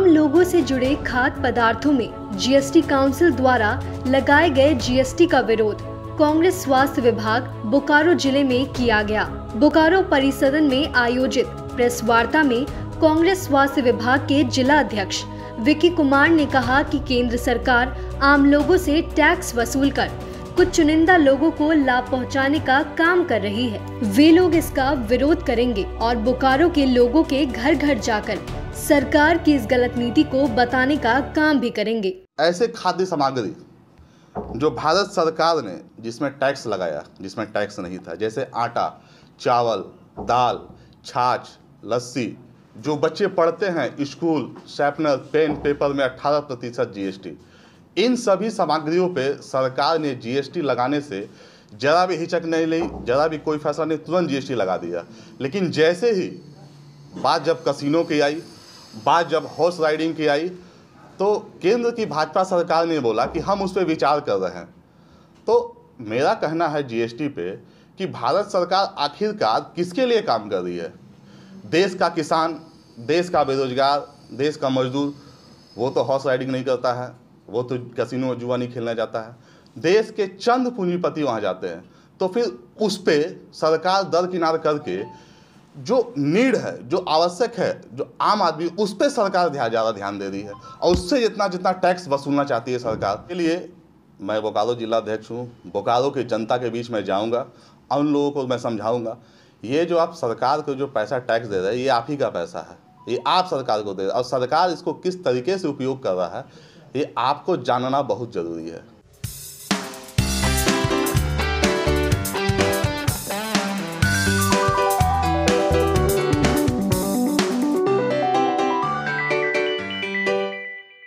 आम लोगों से जुड़े खाद्य पदार्थों में जीएसटी काउंसिल द्वारा लगाए गए जीएसटी का विरोध कांग्रेस स्वास्थ्य विभाग बोकारो जिले में किया गया। बोकारो परिसदन में आयोजित प्रेस वार्ता में कांग्रेस स्वास्थ्य विभाग के जिला अध्यक्ष विकी कुमार ने कहा कि केंद्र सरकार आम लोगों से टैक्स वसूल कर कुछ चुनिंदा लोगों को लाभ पहुंचाने का काम कर रही है। वे लोग इसका विरोध करेंगे और बोकारो के लोगों के घर घर जाकर सरकार की इस गलत नीति को बताने का काम भी करेंगे। ऐसे खाद्य सामग्री जो भारत सरकार ने जिसमें टैक्स लगाया, जिसमें टैक्स नहीं था, जैसे आटा, चावल, दाल, छाछ, लस्सी, जो बच्चे पढ़ते हैं स्कूल, शैपनर, पेन, पेपर में 18% जीएसटी, इन सभी सामग्रियों पे सरकार ने जीएसटी लगाने से जरा भी हिचक नहीं ली, जरा भी कोई फैसला नहीं, तुरंत जीएसटी लगा दिया। लेकिन जैसे ही बात जब कसिनो की आई, बात जब हॉर्स राइडिंग की आई, तो केंद्र की भाजपा सरकार ने बोला कि हम उस पर विचार कर रहे हैं। तो मेरा कहना है जीएसटी पे कि भारत सरकार आखिरकार किसके लिए काम कर रही है? देश का किसान, देश का बेरोजगार, देश का मजदूर, वो तो हॉर्स राइडिंग नहीं करता है, वो तो कैसीनो जुआ नहीं खेलना जाता है। देश के चंद पूंजीपति वहाँ जाते हैं। तो फिर उस पर सरकार दरकिनार करके जो नीड है, जो आवश्यक है, जो आम आदमी, उस पर सरकार ज़्यादा ध्यान दे रही है और उससे जितना टैक्स वसूलना चाहती है सरकार के लिए। मैं बोकारो जिला अध्यक्ष हूँ, बोकारो की जनता के बीच में जाऊँगा और उन लोगों को मैं समझाऊँगा, ये जो आप सरकार को जो पैसा टैक्स दे रहे हैं, ये आप ही का पैसा है, ये आप सरकार को दे रहे हैं और सरकार इसको किस तरीके से उपयोग कर रहा है, ये आपको जानना बहुत ज़रूरी है।